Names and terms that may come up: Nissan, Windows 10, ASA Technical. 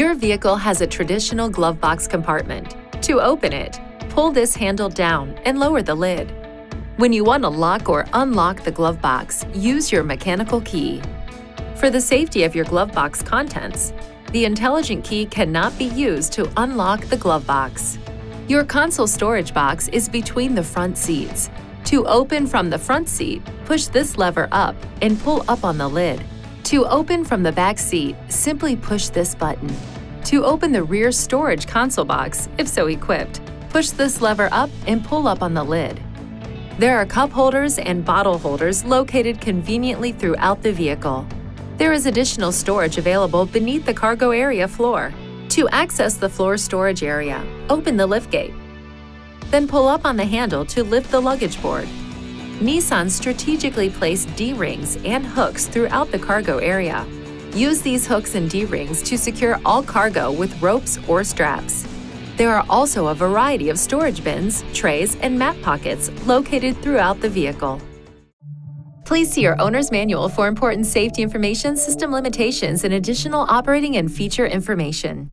Your vehicle has a traditional glove box compartment. To open it, pull this handle down and lower the lid. When you want to lock or unlock the glove box, use your mechanical key. For the safety of your glove box contents, the intelligent key cannot be used to unlock the glove box. Your console storage box is between the front seats. To open from the front seat, push this lever up and pull up on the lid. To open from the back seat, simply push this button. To open the rear storage console box, if so equipped, push this lever up and pull up on the lid. There are cup holders and bottle holders located conveniently throughout the vehicle. There is additional storage available beneath the cargo area floor. To access the floor storage area, open the liftgate. Then pull up on the handle to lift the luggage board. Nissan strategically placed D-rings and hooks throughout the cargo area. Use these hooks and D-rings to secure all cargo with ropes or straps. There are also a variety of storage bins, trays, and map pockets located throughout the vehicle. Please see your owner's manual for important safety information, system limitations, and additional operating and feature information.